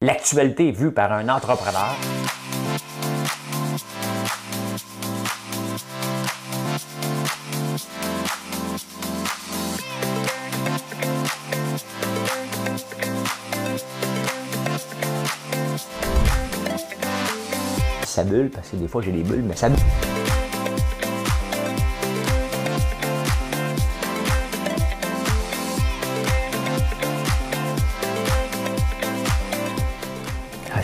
L'actualité vue par un entrepreneur. Ça bulle, parce que des fois j'ai des bulles, mais ça bulle.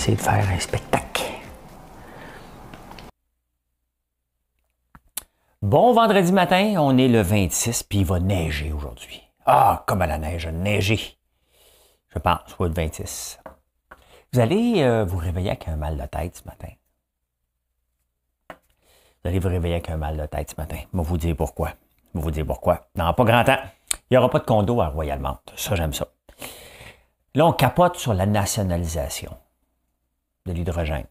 De faire un spectacle. Bon vendredi matin, on est le 26, puis il va neiger aujourd'hui. Ah, comme à la neige, neiger. Je pense, ou le 26. Vous allez vous réveiller avec un mal de tête ce matin. Vous allez vous réveiller avec un mal de tête ce matin. Je vais vous dire pourquoi. Je vais vous dire pourquoi. Dans pas grand temps, il n'y aura pas de condo à Royalmount. Ça, j'aime ça. Là, on capote sur la nationalisation de l'hydrogène.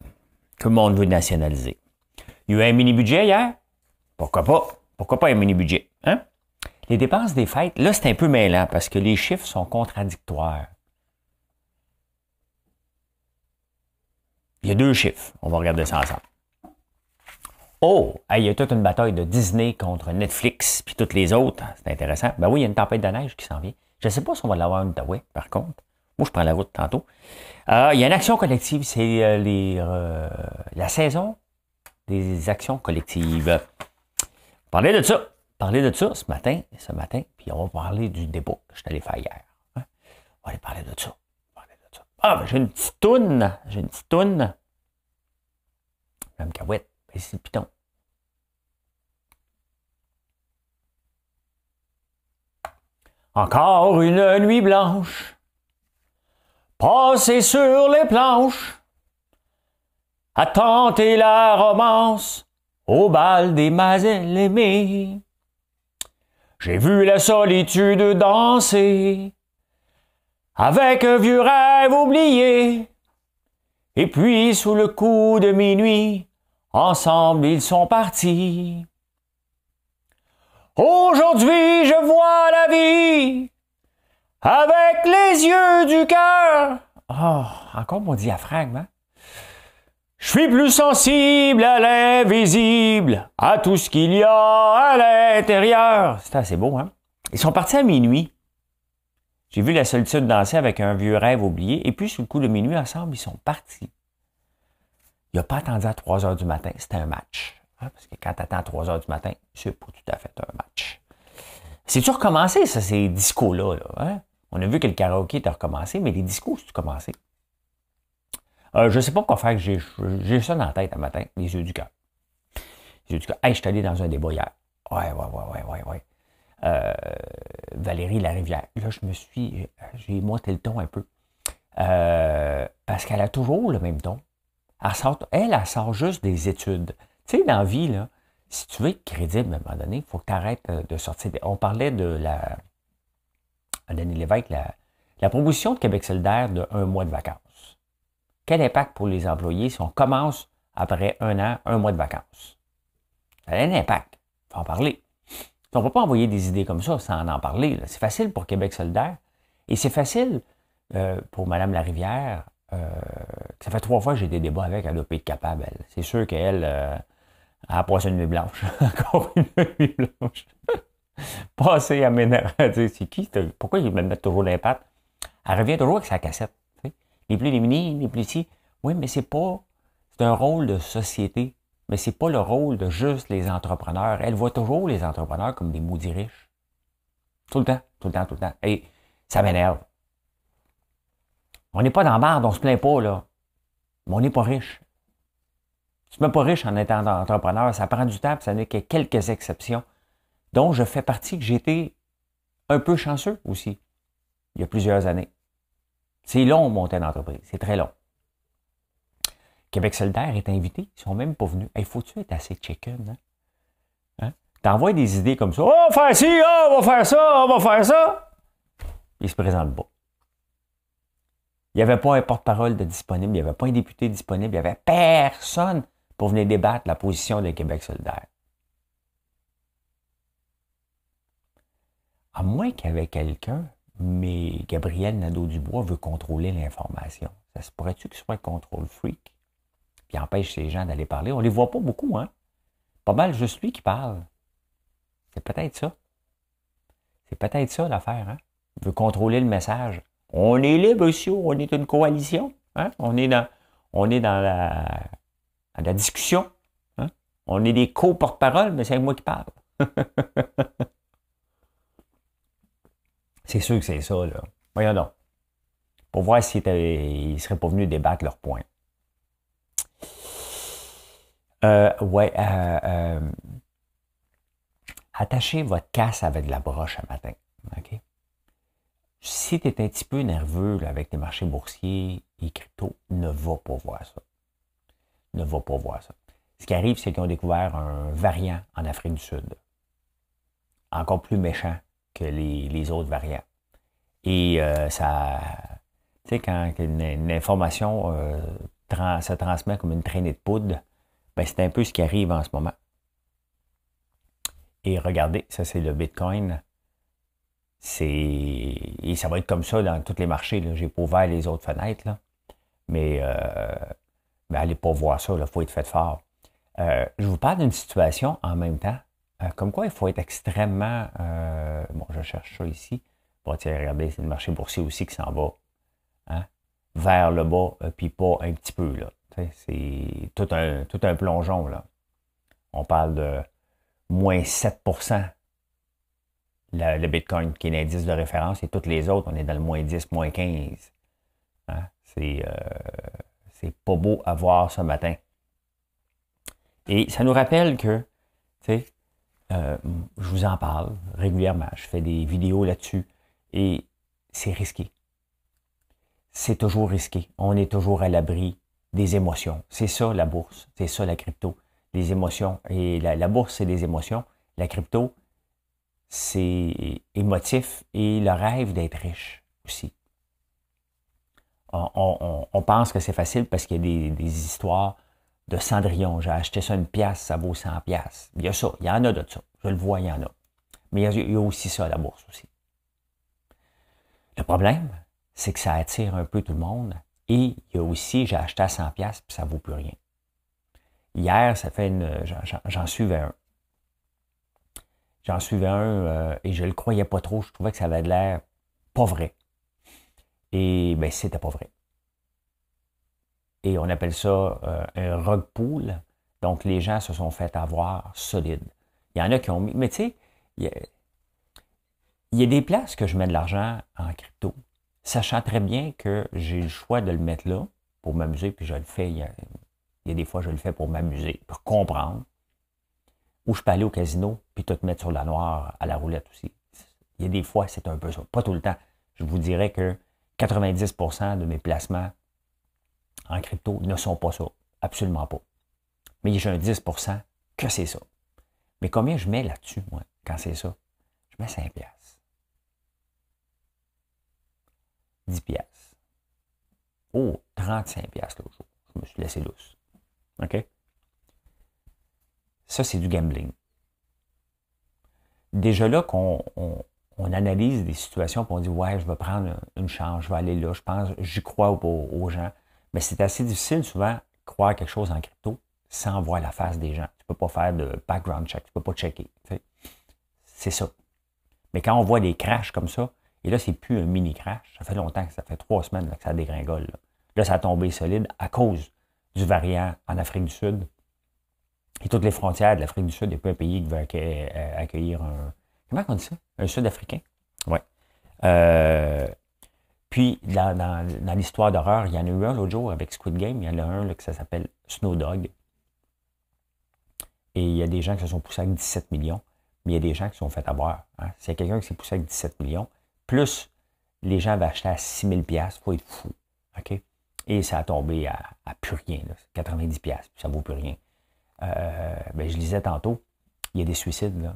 Tout le monde veut nationaliser. Il y a eu un mini-budget hier? Pourquoi pas? Pourquoi pas un mini-budget? Hein? Les dépenses des fêtes, là, c'est un peu mêlant parce que les chiffres sont contradictoires. Il y a deux chiffres. On va regarder ça ensemble. Oh! Il y a toute une bataille de Disney contre Netflix puis toutes les autres. C'est intéressant. Ben oui, il y a une tempête de neige qui s'en vient. Je ne sais pas si on va l'avoir en Ottawa, par contre. Moi, je prends la route tantôt. Il y a une action collective, c'est la saison des actions collectives. Parler de ça ce matin, puis on va parler du débat que je suis allé faire hier. Hein? On va aller parler de ça. Ah, ben, j'ai une petite toune. Même cahouette, c'est le piton. Encore une nuit blanche. Passer sur les planches, à tenter la romance au bal des mazelles aimées. J'ai vu la solitude danser avec un vieux rêve oublié. Et puis, sous le coup de minuit, ensemble ils sont partis. Aujourd'hui, je vois la vie avec les yeux du cœur. Oh, encore mon diaphragme, hein? Je suis plus sensible à l'invisible, à tout ce qu'il y a à l'intérieur. C'est assez beau, hein? Ils sont partis à minuit. J'ai vu la solitude danser avec un vieux rêve oublié. Et puis, sous le coup de minuit, ensemble, ils sont partis. Il n'a pas attendu à 3 heures du matin. C'était un match. Hein? Parce que quand tu attends à 3 heures du matin, c'est pas tout à fait un match. C'est-tu recommencé, ça, ces discos-là? Là, hein? On a vu que le karaoké était recommencé, mais les discos, c'est commencé. Je ne sais pas quoi faire. J'ai ça dans la tête un matin, les yeux du cœur. Les yeux du cœur. Hey, je suis allé dans un débat hier. Ouais. Valérie Larivière. Là, j'ai monté le ton un peu. Parce qu'elle a toujours le même ton. Elle sort juste des études. Tu sais, dans la vie, là, si tu veux être crédible, à un moment donné, il faut que tu arrêtes de sortir. On parlait de la... Denis Lévesque, la proposition de Québec solidaire de 1 mois de vacances. Quel impact pour les employés si on commence après 1 an, 1 mois de vacances? Ça a un impact. Il faut en parler. On ne peut pas envoyer des idées comme ça sans en parler. C'est facile pour Québec solidaire et c'est facile pour Mme Larivière. Ça fait 3 fois que j'ai des débats avec, elle doit être capable. C'est sûr qu'elle a passé une nuit blanche. Encore une nuit blanche. Passer à m'énerver. C'est qui? Pourquoi ils me mettent toujours les pattes? Elle revient toujours avec sa cassette. T'sais? Les plus démunis, les plus ici. Oui, mais c'est pas. C'est un rôle de société. Mais c'est pas le rôle de juste les entrepreneurs. Elle voit toujours les entrepreneurs comme des maudits riches. Tout le temps. Et ça m'énerve. On n'est pas dans la merde, on se plaint pas, là. Mais on n'est pas riche. Tu ne es même pas riche en étant entrepreneur. Ça prend du temps, puis ça n'est que quelques exceptions. Donc, je fais partie que j'ai été un peu chanceux aussi, il y a plusieurs années. C'est long, monter une entreprise. C'est très long. Québec solidaire est invité. Ils ne sont même pas venus. Hey, faut-tu être assez chicken, hein? Hein? T'envoies des idées comme ça. « Oh, on va faire ci, oh, on va faire ça, on va faire ça! » Ils ne se présentent pas. Il n'y avait pas un porte-parole de disponible. Il n'y avait pas un député disponible. Il n'y avait personne pour venir débattre la position de Québec solidaire. À moins qu'il y avait quelqu'un Mais Gabriel Nadeau-Dubois veut contrôler l'information. Ça se pourrait-tu qu'il soit un contrôle freak? Puis il empêche ces gens d'aller parler. On ne les voit pas beaucoup, hein? Pas mal juste lui qui parle. C'est peut-être ça. C'est peut-être ça l'affaire, hein? Il veut contrôler le message. On est libre ici, on est une coalition. Hein? On est dans la discussion. Hein? On est des co-porte-parole, mais c'est moi qui parle. C'est sûr que c'est ça, là. Voyons donc. Pour voir s'ils ne seraient pas venus débattre leurs points. Attachez votre casse avec de la broche ce matin. OK? Si tu es un petit peu nerveux là, avec les marchés boursiers et crypto, ne va pas voir ça. Ne va pas voir ça. Ce qui arrive, c'est qu'ils ont découvert un variant en Afrique du Sud. Encore plus méchant que les autres variants. Et ça... Tu sais, quand une information se transmet comme une traînée de poudre, ben, c'est un peu ce qui arrive en ce moment. Et regardez, ça, c'est le Bitcoin. Et ça va être comme ça dans tous les marchés. Je n'ai pas ouvert les autres fenêtres. Là. Mais allez pas voir ça. Il faut être fait fort. Je vous parle d'une situation en même temps. Comme quoi, il faut être extrêmement... bon, je cherche ça ici. Bon, tiens, regardez, c'est le marché boursier aussi qui s'en va. Hein? Vers le bas, puis pas un petit peu. Là. C'est tout un plongeon. Là. On parle de... moins 7%, le Bitcoin, qui est l'indice de référence, et toutes les autres, on est dans le moins 10, moins 15. Hein? C'est pas beau à voir ce matin. Et ça nous rappelle que, tu sais, je vous en parle régulièrement, je fais des vidéos là-dessus, et c'est risqué. C'est toujours risqué. On est toujours à l'abri des émotions. C'est ça la bourse, c'est ça la crypto. Les émotions. Et la bourse, c'est des émotions. La crypto, c'est émotif et le rêve d'être riche aussi. On pense que c'est facile parce qu'il y a des histoires de Cendrillon. J'ai acheté ça une pièce, ça vaut 100 pièces. Il y a ça, il y en a de ça. Je le vois, il y en a. Mais il y a aussi ça à la bourse aussi. Le problème, c'est que ça attire un peu tout le monde. Et il y a aussi, j'ai acheté à 100 pièces puis ça ne vaut plus rien. Hier, ça fait j'en suivais un. J'en suivais un et je ne le croyais pas trop. Je trouvais que ça avait de l'air pas vrai. Et bien, c'était pas vrai. Et on appelle ça un rug pull. Donc, les gens se sont fait avoir solide. Il y en a qui ont mis... Mais tu sais, il y a des places que je mets de l'argent en crypto, sachant très bien que j'ai le choix de le mettre là pour m'amuser, puis je le fais... Il y a des fois, je le fais pour m'amuser, pour comprendre. Ou je peux aller au casino, puis tout mettre sur la noire à la roulette aussi. Il y a des fois, c'est un peu ça. Pas tout le temps. Je vous dirais que 90% de mes placements en crypto ne sont pas ça. Absolument pas. Mais j'ai un 10% que c'est ça. Mais combien je mets là-dessus, moi, quand c'est ça? Je mets 5 piastres. 10 piastres. Oh, 35 piastres l'autre jour. Je me suis laissé lousse. OK? Ça, c'est du gambling. Déjà là qu'on analyse des situations et on dit « Ouais, je vais prendre une chance, je vais aller là, je pense, j'y crois aux gens. » Mais c'est assez difficile souvent de croire quelque chose en crypto sans voir la face des gens. Tu ne peux pas faire de background check, tu ne peux pas checker. T'sais. C'est ça. Mais quand on voit des crashs comme ça, et là, c'est plus un mini-crash. Ça fait longtemps, ça fait 3 semaines là, que ça dégringole. Là, ça a tombé solide à cause du variant en Afrique du Sud. Et toutes les frontières de l'Afrique du Sud, il n'y a pas un pays qui veut accueillir un... Comment on dit ça? Un Sud-Africain? Oui. Puis, dans l'histoire d'horreur, il y en a eu un l'autre jour avec Squid Game. Il y en a un là, que ça s'appelle Snow Dog. Et il y a des gens qui se sont poussés avec 17 millions. Mais il y a des gens qui se sont fait avoir. Hein? S'il y a quelqu'un qui s'est poussé avec 17 millions, plus les gens avaient acheté à 6 000 $, il faut être fou. OK? Et ça a tombé à plus rien, là, 90 $, puis ça ne vaut plus rien. Ben, je lisais tantôt, il y a des suicides, là.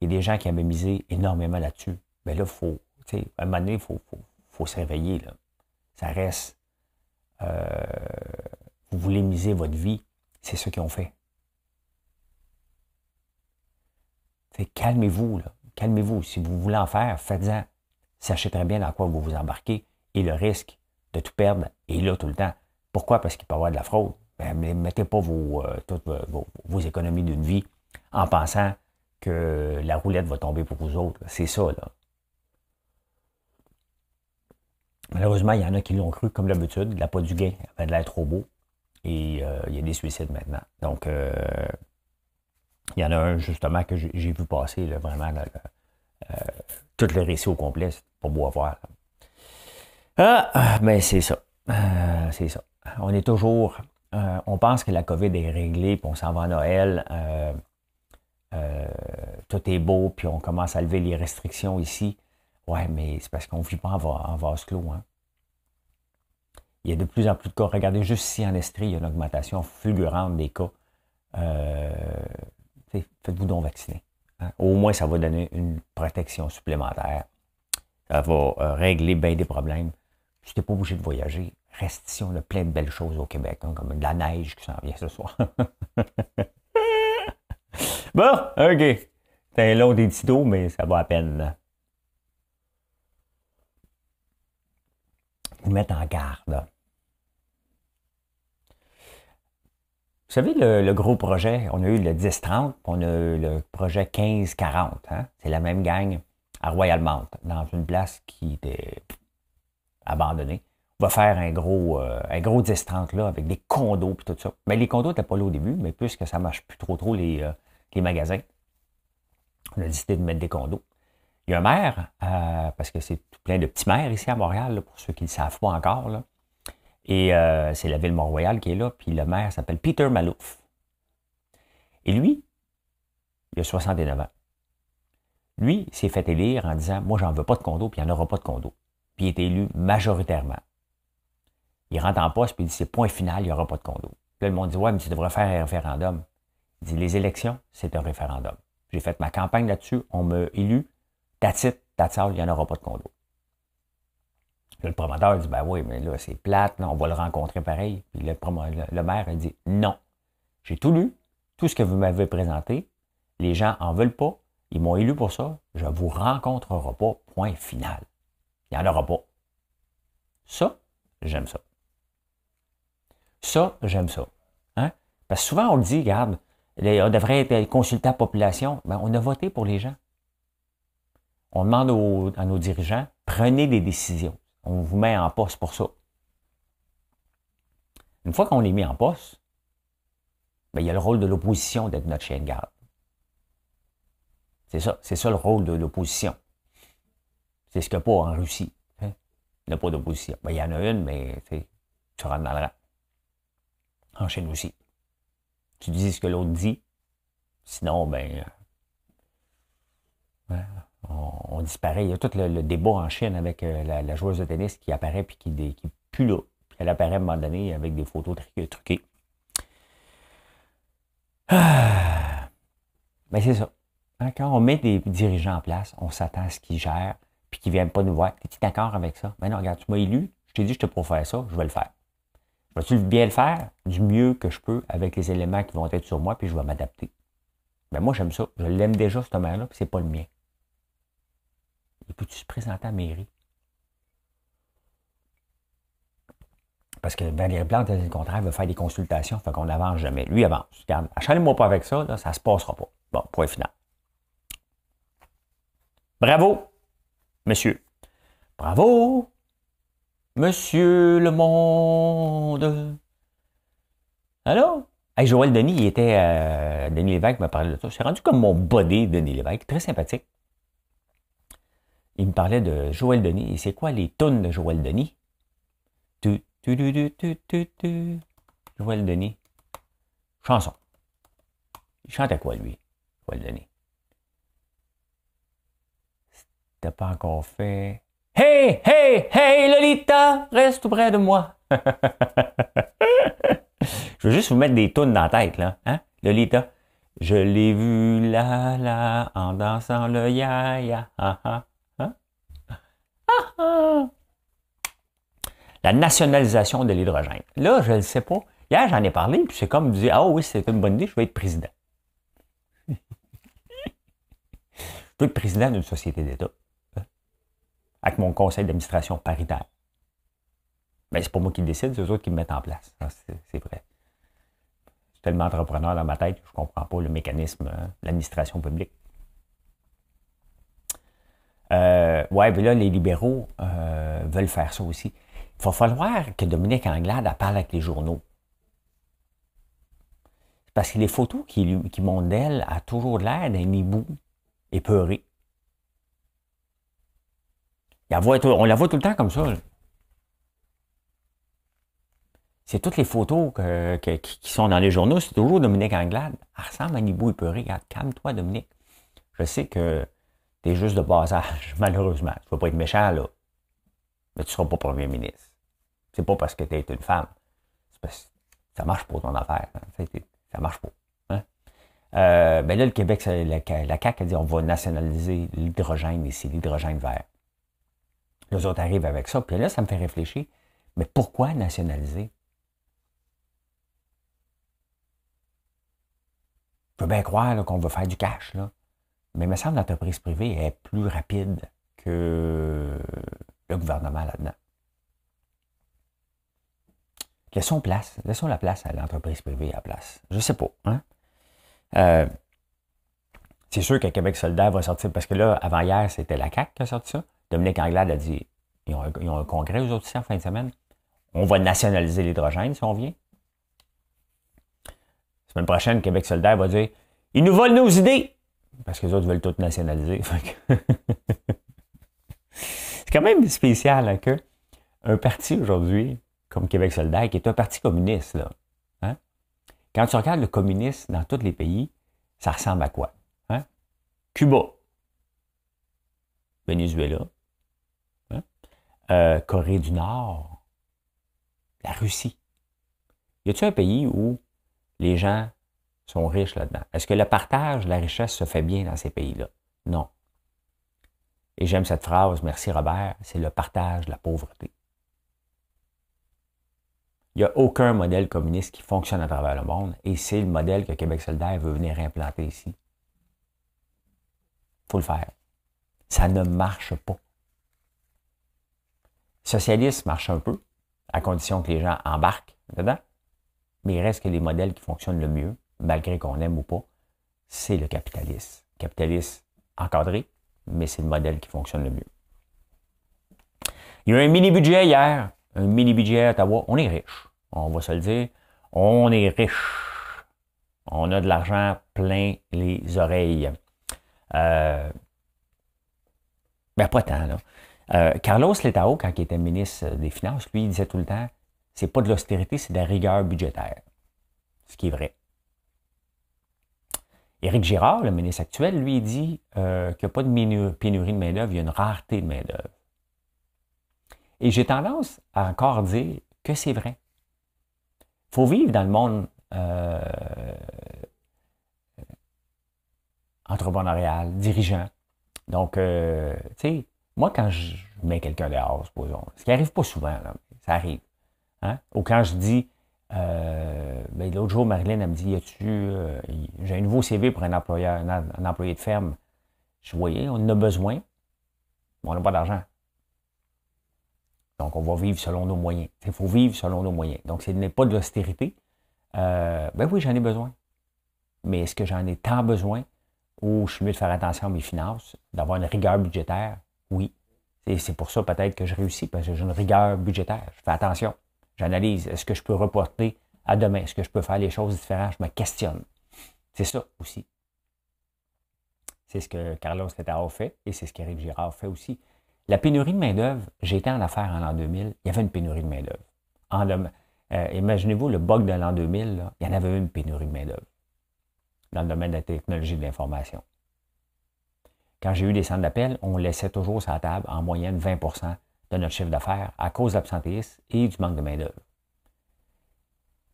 Il y a des gens qui avaient misé énormément là-dessus. Mais là, à un moment donné, il faut se réveiller, là. Ça reste... vous voulez miser votre vie, c'est ce qu'ils ont fait. Calmez-vous, là. Calmez-vous. Si vous voulez en faire, faites-en. sachez très bien dans quoi vous vous embarquez et le risque de tout perdre est là tout le temps. Pourquoi? Parce qu'il peut y avoir de la fraude. Ne mettez pas toutes vos économies d'une vie en pensant que la roulette va tomber pour vous autres. C'est ça, là. Malheureusement, il y en a qui l'ont cru, comme d'habitude. La pas du gain avait de l'air trop beau. Et il y a des suicides maintenant. Donc, il y en a un, justement, que j'ai vu passer, là, vraiment, là, tout le récit au complet. C'est pas beau à voir. Là. Ah, mais c'est ça. C'est ça. On est toujours... on pense que la COVID est réglée, puis on s'en va à Noël. Tout est beau, puis on commence à lever les restrictions ici. Ouais, mais c'est parce qu'on ne vit pas en vase clos. Hein. Il y a de plus en plus de cas. Regardez, juste ici en Estrie, il y a une augmentation fulgurante des cas. Faites-vous donc vacciner. Hein. Au moins, ça va donner une protection supplémentaire. Ça va régler bien des problèmes. Tu n'es pas obligé de voyager. Reste ici, on a plein de belles choses au Québec, hein, comme de la neige qui s'en vient ce soir. Bon, OK. C'est un long des titos, mais ça va à peine. Vous mettre en garde. Vous savez, le gros projet, on a eu le 10-30, on a eu le projet 15-40. Hein? C'est la même gang à Royalmount, dans une place qui était abandonnée. On va faire un gros 10-30 là, avec des condos et tout ça. Mais les condos n'étaient pas là au début, mais puisque ça ne marche plus trop les magasins, on a décidé de mettre des condos. Il y a un maire, parce que c'est plein de petits maires ici à Montréal, là, pour ceux qui ne le savent pas encore. Là. Et c'est la ville Mont-Royal qui est là, puis le maire s'appelle Peter Malouf. Et lui, il a 69 ans. Lui, il s'est fait élire en disant « Moi, j'en veux pas de condo, puis il n'y en aura pas de condo. » Puis il est élu majoritairement. Il rentre en poste, puis il dit « C'est point final, il n'y aura pas de condo. » Là, le monde dit « Ouais, mais tu devrais faire un référendum. » Il dit « Les élections, c'est un référendum. J'ai fait ma campagne là-dessus, on m'a élu. That's it, that's all, il n'y en aura pas de condo. » Le promoteur dit « Ben oui, mais là, c'est plate, là, on va le rencontrer pareil. » Puis le maire il dit « Non, j'ai tout lu, tout ce que vous m'avez présenté, les gens n'en veulent pas, ils m'ont élu pour ça, je ne vous rencontrerai pas, point final. Il n'y en aura pas. » Ça, j'aime ça. Ça, j'aime ça. Hein? Parce que souvent, on le dit, regarde, on devrait être consulté à la population, ben, on a voté pour les gens. On demande à nos dirigeants, prenez des décisions. On vous met en poste pour ça. Une fois qu'on est mis en poste, ben, il y a le rôle de l'opposition d'être notre chien de garde. C'est ça le rôle de l'opposition. C'est ce qu'il n'y a pas en Russie. Hein? Il n'y a pas d'opposition. Ben, il y en a une, mais tu rentres dans le rang. En Chine aussi. Tu dis ce que l'autre dit, sinon, ben... Hein? On disparaît. Il y a tout le débat en Chine avec la joueuse de tennis qui apparaît puis qui n'est plus là. Puis elle apparaît à un moment donné avec des photos truquées. Ah. Mais c'est ça. Hein, quand on met des dirigeants en place, on s'attend à ce qu'ils gèrent puis qu'ils ne viennent pas nous voir. T'es-tu d'accord avec ça? Mais non, regarde, tu m'as élu, je t'ai dit je te pourrais faire ça, je vais le faire. Vas-tu bien le faire du mieux que je peux avec les éléments qui vont être sur moi puis je vais m'adapter. Mais moi, j'aime ça. Je l'aime déjà, ce maire-là, puis c'est pas le mien. Et puis, tu se présenter à la mairie. Parce que Valérie Plante, elle, au contraire, veut faire des consultations, fait qu'on n'avance jamais. Lui, avance. Regarde, acharnez-moi pas avec ça, là, ça ne se passera pas. Bon, point final. Bravo, monsieur. Bravo, monsieur le monde. Allô? Hey, Joël Denis, il était... Denis Lévesque m'a parlé de ça. C'est rendu comme mon buddy, Denis Lévesque. Très sympathique. Il me parlait de Joël Denis. Et c'est quoi les tunes de Joël Denis? Joël Denis. Chanson. Il chantait quoi, lui, Joël Denis? C'était pas encore fait. Hey, hey, hey, Lolita, reste près de moi. Je veux juste vous mettre des tunes dans la tête, là. Hein? Lolita. Je l'ai vu là, là, en dansant le ya-ya. Ah, ah. La nationalisation de l'hydrogène. Là, je ne le sais pas. Hier, j'en ai parlé, puis c'est comme dire « Ah oui, c'est une bonne idée, je vais être président. » Je veux être président d'une société d'État. avec mon conseil d'administration paritaire. Mais c'est pas moi qui décide, c'est eux autres qui me mettent en place. C'est vrai. Je suis tellement entrepreneur dans ma tête que je ne comprends pas le mécanisme de l'administration publique. Ouais, mais là, les libéraux veulent faire ça aussi. Il va falloir que Dominique Anglade parle avec les journaux. Parce que les photos qui montent d'elle a toujours l'air d'un hibou épeuré. On la voit tout le temps comme ça. Là. C'est toutes les photos qui sont dans les journaux, c'est toujours Dominique Anglade. Elle ressemble à un hibou épeuré. Regarde, calme-toi, Dominique. Je sais que t'es juste de bas âge, malheureusement. Tu ne vas pas être méchant, là. Mais tu ne seras pas premier ministre. C'est pas parce que tu es une femme. C'est parce que ça marche pas ton affaire. Hein. Ça marche pas. Hein? Ben là, le Québec, la CAQ a dit on va nationaliser l'hydrogène ici, l'hydrogène vert. Les autres arrivent avec ça. Puis là, ça me fait réfléchir. Mais pourquoi nationaliser? Je peux bien croire là, qu'on veut faire du cash, là. Mais il me semble que l'entreprise privée est plus rapide que le gouvernement là-dedans. Laissons la place à l'entreprise privée à la place. Je ne sais pas. Hein? C'est sûr que Québec solidaire va sortir, parce que là, avant-hier, c'était la CAQ qui a sorti ça. Dominique Anglade a dit, ils ont un congrès, eux autres, ici, en fin de semaine. On va nationaliser l'hydrogène, si on vient. La semaine prochaine, Québec solidaire va dire, ils nous volent nos idées! Parce que les autres veulent tout nationaliser. C'est quand même spécial hein, qu'un parti aujourd'hui, comme Québec solidaire, qui est un parti communiste, là, hein? Quand tu regardes le communisme dans tous les pays, ça ressemble à quoi? Hein? Cuba, Venezuela, hein? Corée du Nord, la Russie. Y a-t-il un pays où les gens sont riches là-dedans? Est-ce que le partage de la richesse se fait bien dans ces pays-là? Non. Et j'aime cette phrase, merci Robert, c'est le partage de la pauvreté. Il n'y a aucun modèle communiste qui fonctionne à travers le monde et c'est le modèle que Québec solidaire veut venir implanter ici. Il faut le faire. Ça ne marche pas. Le socialisme marche un peu, à condition que les gens embarquent dedans, mais il reste que les modèles qui fonctionnent le mieux, malgré qu'on aime ou pas, c'est le capitalisme. Capitalisme encadré, mais c'est le modèle qui fonctionne le mieux. Il y a eu un mini-budget hier, un mini-budget à Ottawa. On est riche, on va se le dire. On est riche. On a de l'argent plein les oreilles. Ben pas tant, là. Carlos Leitão, quand il était ministre des Finances, lui, il disait tout le temps, c'est pas de l'austérité, c'est de la rigueur budgétaire. Ce qui est vrai. Éric Girard, le ministre actuel, lui, dit qu'il n'y a pas de pénurie de main-d'œuvre, il y a une rareté de main-d'œuvre. Et j'ai tendance à encore dire que c'est vrai. Il faut vivre dans le monde entrepreneurial, dirigeant. Donc, tu sais, moi, quand je mets quelqu'un dehors, supposons, ce qui n'arrive pas souvent, là, ça arrive. Hein? Ou quand je dis. Ben, l'autre jour, Marilyn, elle me dit, j'ai un nouveau CV pour un employé de ferme. Je voyais, on en a besoin, mais on n'a pas d'argent. Donc, on va vivre selon nos moyens. Il faut vivre selon nos moyens. Donc, ce n'est pas de l'austérité. Ben oui, j'en ai besoin. Mais est-ce que j'en ai tant besoin ou je suis mieux de faire attention à mes finances, d'avoir une rigueur budgétaire? Oui. Et c'est pour ça peut-être que je réussis, parce que j'ai une rigueur budgétaire. Je fais attention. J'analyse. Est-ce que je peux reporter à demain? Est-ce que je peux faire les choses différentes? Je me questionne. C'est ça aussi. C'est ce que Carlos Leitão fait et c'est ce qu'Éric Girard fait aussi. La pénurie de main-d'œuvre, j'étais en affaires en l'an 2000, il y avait une pénurie de main-d'œuvre. Imaginez-vous le bug de l'an 2000, là, il y en avait une pénurie de main-d'œuvre dans le domaine de la technologie de l'information. Quand j'ai eu des centres d'appel, on laissait toujours sur la table en moyenne 20% de notre chiffre d'affaires à cause de l'absentéisme et du manque de main-d'œuvre.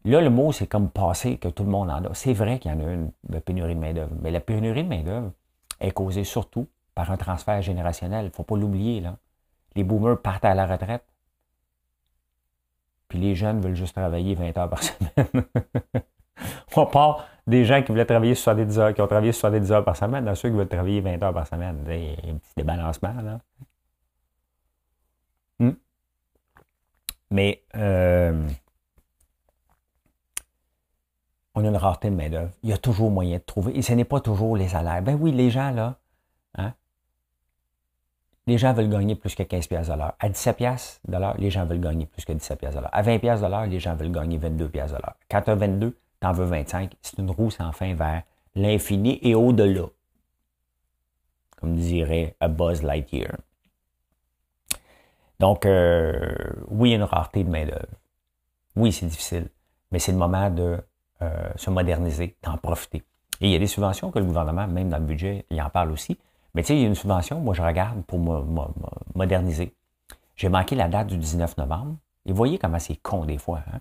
Là, le mot, c'est comme passé que tout le monde en a. C'est vrai qu'il y en a une pénurie de main-d'œuvre, mais la pénurie de main-d'œuvre est causée surtout par un transfert générationnel. Il ne faut pas l'oublier, là. Les boomers partent à la retraite, puis les jeunes veulent juste travailler 20 heures par semaine. On part des gens qui voulaient travailler 70 heures, qui ont travaillé 70 heures par semaine, dans ceux qui veulent travailler 20 heures par semaine. Il y a un petit débalancement, là. Mais on a une rareté de main-d'œuvre. Il y a toujours moyen de trouver. Et ce n'est pas toujours les salaires. Ben oui, les gens, là, hein, les gens veulent gagner plus que 15 piastres de l'heure. À 17 piastres de l'heure, les gens veulent gagner plus que 17 piastres de l'heure. À 20 piastres de l'heure, les gens veulent gagner 22 piastres de l'heure. Quand tu as 22, tu en veux 25. C'est une roue sans fin vers l'infini et au-delà. Comme dirait A Buzz Lightyear. Donc, oui, il y a une rareté de main-d'œuvre. Oui, c'est difficile. Mais c'est le moment de se moderniser, d'en profiter. Et il y a des subventions que le gouvernement, même dans le budget, il en parle aussi. Mais tu sais, il y a une subvention, moi je regarde pour me moderniser. J'ai manqué la date du 19 novembre. Et vous voyez comment c'est con des fois. Hein?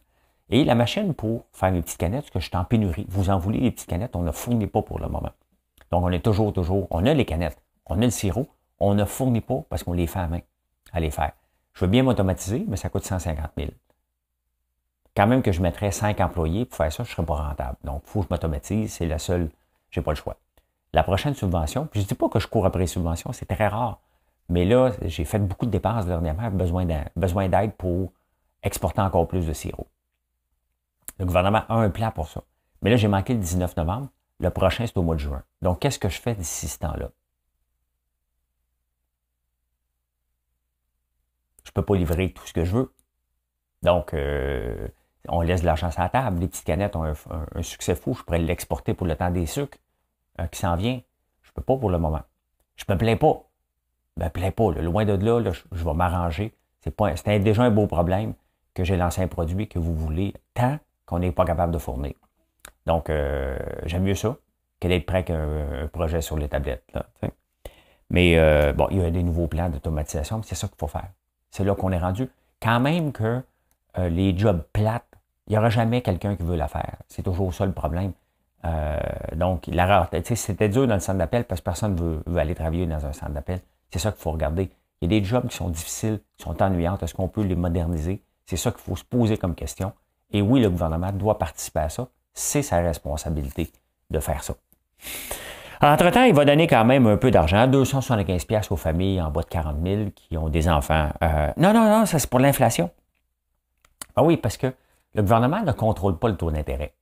Et la machine pour faire les petites canettes, parce que je suis en pénurie. Vous en voulez, les petites canettes, on ne fournit pas pour le moment. Donc, on est toujours, on a les canettes, on a le sirop, on ne fournit pas parce qu'on les fait à main, à les faire. Je veux bien m'automatiser, mais ça coûte 150 000. Quand même que je mettrais 5 employés pour faire ça, je ne serais pas rentable. Donc, il faut que je m'automatise, c'est la seule, je n'ai pas le choix. La prochaine subvention, puis je ne dis pas que je cours après les subventions, c'est très rare. Mais là, j'ai fait beaucoup de dépenses dernièrement, besoin d'aide pour exporter encore plus de sirop. Le gouvernement a un plan pour ça. Mais là, j'ai manqué le 19 novembre. Le prochain, c'est au mois de juin. Donc, qu'est-ce que je fais d'ici ce temps-là? Je ne peux pas livrer tout ce que je veux. Donc, on laisse de l'argent sur la table. Les petites canettes ont un succès fou. Je pourrais l'exporter pour le temps des sucres qui s'en vient. Je ne peux pas pour le moment. Je ne me plains pas. Je ne me plains pas. Là. Loin de là, là je vais m'arranger. C'est déjà un beau problème que j'ai lancé un produit que vous voulez tant qu'on n'est pas capable de fournir. Donc, j'aime mieux ça que d'être prêt qu'un projet sur les tablettes. Là, mais bon, il y a des nouveaux plans d'automatisation. C'est ça qu'il faut faire. C'est là qu'on est rendu. Quand même que les jobs plates, il n'y aura jamais quelqu'un qui veut la faire. C'est toujours ça le problème. Donc, la rareté, c'était dur dans le centre d'appel parce que personne ne veut aller travailler dans un centre d'appel. C'est ça qu'il faut regarder. Il y a des jobs qui sont difficiles, qui sont ennuyants. Est-ce qu'on peut les moderniser? C'est ça qu'il faut se poser comme question. Et oui, le gouvernement doit participer à ça. C'est sa responsabilité de faire ça. Entre-temps, il va donner quand même un peu d'argent, 275 piastres aux familles en bas de 40 000 qui ont des enfants. Non, ça c'est pour l'inflation. Ah oui, parce que le gouvernement ne contrôle pas le taux d'intérêt.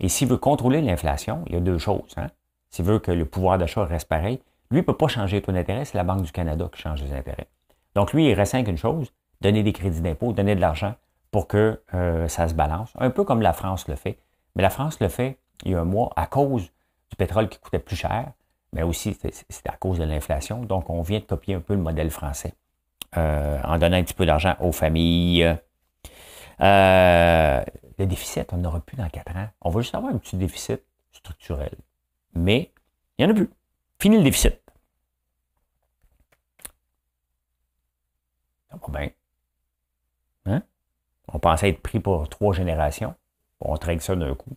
Et s'il veut contrôler l'inflation, il y a deux choses. Hein? S'il veut que le pouvoir d'achat reste pareil, lui, il ne peut pas changer le taux d'intérêt, c'est la Banque du Canada qui change les intérêts. Donc lui, il reste rien qu'une chose, donner des crédits d'impôt, donner de l'argent pour que ça se balance, un peu comme la France le fait. Mais la France le fait il y a un mois à cause du pétrole qui coûtait plus cher, mais aussi c'est à cause de l'inflation. Donc, on vient de copier un peu le modèle français en donnant un petit peu d'argent aux familles. Le déficit, on n'aura plus dans 4 ans. On va juste avoir un petit déficit structurel. Mais il n'y en a plus. Fini le déficit. Ça va bien. Hein? On pensait être pris pour 3 générations. On traîne ça d'un coup.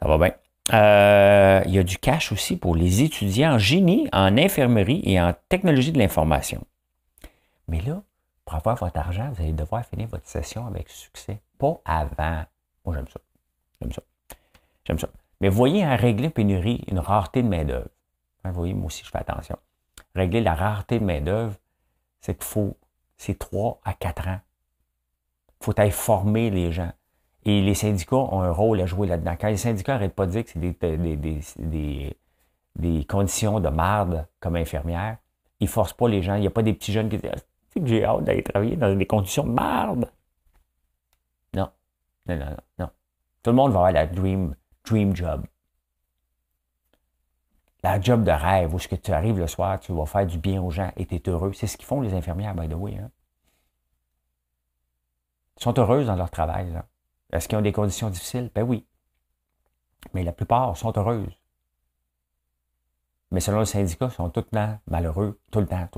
Ça va bien. Il y a du cash aussi pour les étudiants en génie, en infirmerie et en technologie de l'information. Mais là, pour avoir votre argent, vous allez devoir finir votre session avec succès. Pas avant. Moi, j'aime ça. J'aime ça. J'aime ça. Mais vous voyez, hein, régler pénurie, une rareté de main-d'œuvre. Hein, vous voyez, moi aussi, je fais attention. Régler la rareté de main-d'œuvre, c'est qu'il faut, c'est 3 à 4 ans. Il faut aller former les gens. Et les syndicats ont un rôle à jouer là-dedans. Quand les syndicats n'arrêtent pas de dire que c'est des conditions de marde comme infirmière, ils ne forcent pas les gens. Il n'y a pas des petits jeunes qui disent ah, « Tu sais que j'ai hâte d'aller travailler dans des conditions de marde. » Non. Non. Tout le monde va avoir la dream job. La job de rêve où ce que tu arrives le soir, tu vas faire du bien aux gens et tu es heureux. C'est ce qu'ils font les infirmières, by the way. Hein? Ils sont heureuses dans leur travail. Là. Est-ce qu'ils ont des conditions difficiles? Ben oui. Mais la plupart sont heureuses. Mais selon le syndicat, ils sont tout le temps malheureux. Tout le temps.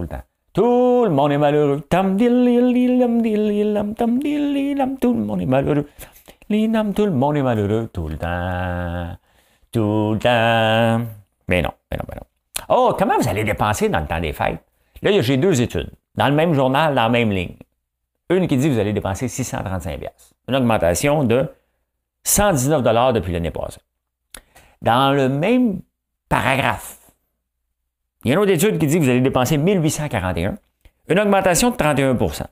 Tout le monde est malheureux. Tout le monde est malheureux. Tout le monde est malheureux. Tout le temps. Mais non. Oh, comment vous allez dépenser dans le temps des fêtes? Là, j'ai 2 études. Dans le même journal, dans la même ligne. Une qui dit que vous allez dépenser 635 $. Une augmentation de 119 $ depuis l'année passée. Dans le même paragraphe, il y a une autre étude qui dit que vous allez dépenser 1841. Une augmentation de 31 %.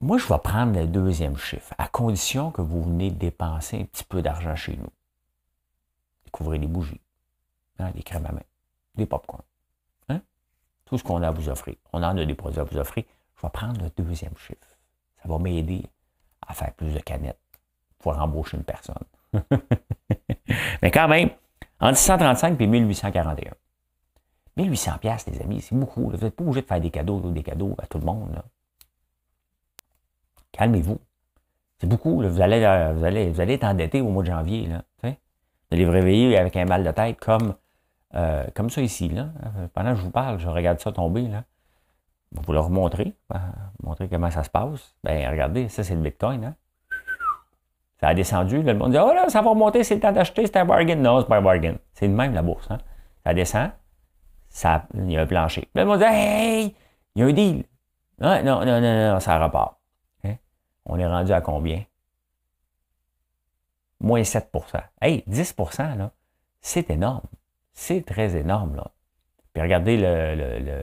Moi, je vais prendre le deuxième chiffre, à condition que vous venez de dépenser un petit peu d'argent chez nous. Découvrez des bougies, hein, des crèmes à main, des pop-corn. Hein? Tout ce qu'on a à vous offrir. On en a des produits à vous offrir. Je vais prendre le deuxième chiffre. Ça va m'aider à faire plus de canettes, pouvoir embaucher une personne. Mais quand même, entre 635 et 1841. 1800$, les amis, c'est beaucoup. Là. Vous n'êtes pas obligé de faire des cadeaux à tout le monde. Là. Calmez-vous. C'est beaucoup. Là. Vous allez être endetté au mois de janvier. Là, vous allez vous réveiller avec un mal de tête comme ça ici. Là. Pendant que je vous parle, je regarde ça tomber. Là. Je vais vous le remontrer. Montrer comment ça se passe. Bien, regardez, ça, c'est le Bitcoin. Hein? Ça a descendu. Là, le monde dit « Oh là, ça va remonter, c'est le temps d'acheter, c'est un bargain. » Non, c'est pas un bargain. C'est de même, la bourse. Hein? Ça descend. Ça, il y a un plancher. Là, le monde dit « Hey, il y a un deal. » Non, non, non, non, non, ça repart. On est rendu à combien? Moins 7 %. Hey, 10 %, là, c'est énorme. C'est très énorme, là. Puis regardez,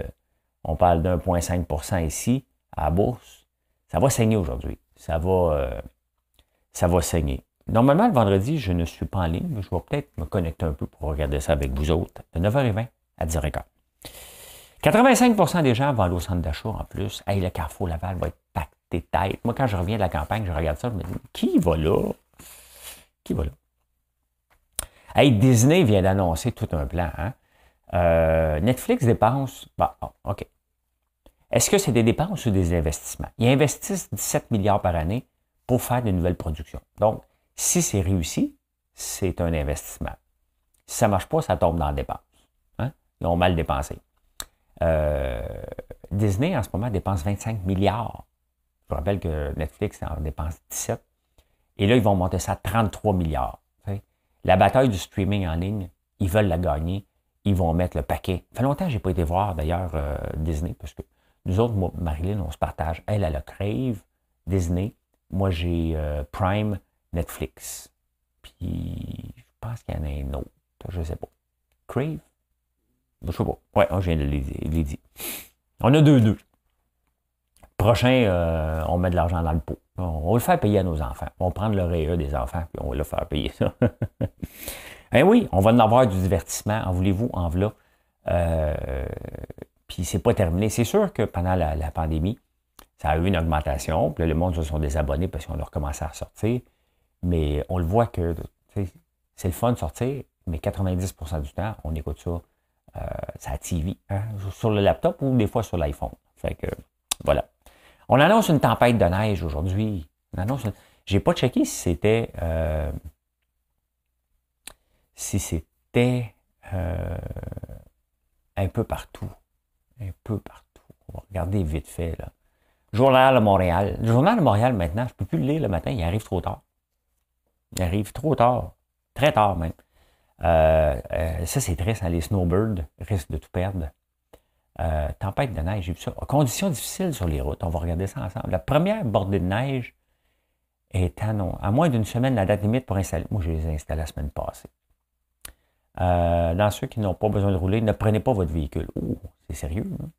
on parle d'1,5 % ici, à la bourse. Ça va saigner aujourd'hui. Ça va saigner. Normalement, le vendredi, je ne suis pas en ligne, mais je vais peut-être me connecter un peu pour regarder ça avec vous autres, de 9h20 à 10h15. 85 % des gens vendent au centre d'achat, en plus. Hey, le Carrefour Laval va être pacté. Têtes. Moi, quand je reviens de la campagne, je regarde ça, je me dis, qui va là? Qui va là? Hey, Disney vient d'annoncer tout un plan. Hein? Netflix dépense... Bah, bon, OK. Est-ce que c'est des dépenses ou des investissements? Ils investissent 17 milliards par année pour faire de nouvelles productions. Donc, si c'est réussi, c'est un investissement. Si ça ne marche pas, ça tombe dans la dépense. Hein? Ils ont mal dépensé. Disney, en ce moment, dépense 25 milliards. Je vous rappelle que Netflix en dépense 17. Et là, ils vont monter ça à 33 milliards. La bataille du streaming en ligne, ils veulent la gagner. Ils vont mettre le paquet. Ça fait longtemps que je n'ai pas été voir, d'ailleurs, Disney, parce que nous autres, moi, Marilyn, on se partage. Elle, elle a Crave, Disney. Moi, j'ai Prime, Netflix. Puis, je pense qu'il y en a un autre. Je ne sais pas. Crave? Je ne sais pas. Oui, je viens de les dire. On a deux. Prochain, on met de l'argent dans le pot. On va le faire payer à nos enfants. On va prendre le REE des enfants, puis on va le faire payer ça. Eh oui, on va en avoir du divertissement. En voulez-vous, en voilà. Puis c'est pas terminé. C'est sûr que pendant la pandémie, ça a eu une augmentation. Puis là, le monde se sont désabonnés parce qu'on a recommencé à sortir. Mais on le voit que c'est le fun de sortir, mais 90% du temps, on écoute ça à la TV, hein, sur le laptop ou des fois sur l'iPhone. Fait que, voilà. On annonce une tempête de neige aujourd'hui. J'ai pas checké si c'était... un peu partout. Un peu partout. On va regarder vite fait, là. Journal de Montréal. Le Journal de Montréal, maintenant, je peux plus le lire le matin. Il arrive trop tard. Il arrive trop tard. Très tard, même. Ça, c'est triste. Hein? Les snowbirds risquent de tout perdre. Tempête de neige, j'ai vu ça. Conditions difficiles sur les routes. On va regarder ça ensemble. La première bordée de neige est à moins d'une semaine, la date limite pour installer. Moi, je les ai installés la semaine passée. Dans ceux qui n'ont pas besoin de rouler, ne prenez pas votre véhicule. Oh, c'est sérieux. Hein?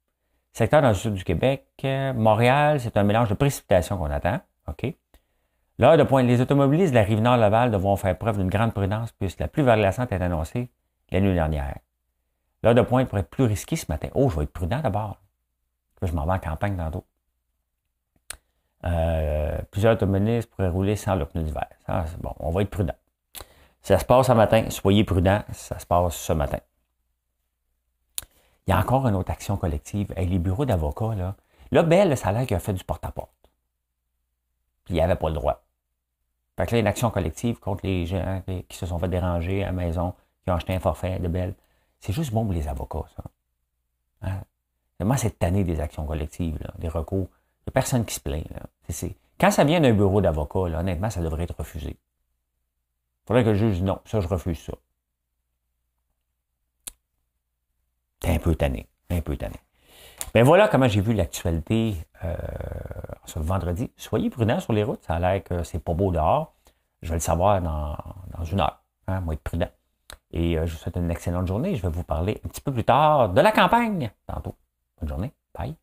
Secteur dans le sud du Québec. Montréal, c'est un mélange de précipitations qu'on attend. OK. L'heure de pointe. Les automobilistes de la Rive-Nord Laval devront faire preuve d'une grande prudence puisque la pluie verglaçante est annoncée la nuit dernière. L'heure de pointe pourrait être plus risquée ce matin. Oh, je vais être prudent d'abord. Je m'en vais en campagne tantôt. Plusieurs automobilistes pourraient rouler sans le pneu d'hiver. Bon, on va être prudent. Ça se passe ce matin. Soyez prudents. Ça se passe ce matin. Il y a encore une autre action collective. Hey, les bureaux d'avocats, là. Là, Bell, ça a l'air qu'il a fait du porte-à-porte. Puis il n'y avait pas le droit. Fait que là, une action collective contre les gens qui se sont fait déranger à la maison, qui ont acheté un forfait de Bell. C'est juste bon pour les avocats, ça. Hein? Vraiment, c'est tanné des actions collectives, là, des recours. Il n'y a personne qui se plaint. Là. Quand ça vient d'un bureau d'avocats, honnêtement, ça devrait être refusé. Il faudrait que le juge dise non, ça, je refuse ça. T'es un peu tanné. Ben voilà comment j'ai vu l'actualité ce vendredi. Soyez prudents sur les routes. Ça a l'air que c'est pas beau dehors. Je vais le savoir dans une heure. Hein? Moi, être prudent. Et je vous souhaite une excellente journée. Je vais vous parler un petit peu plus tard de la campagne. Tantôt. Bonne journée. Bye.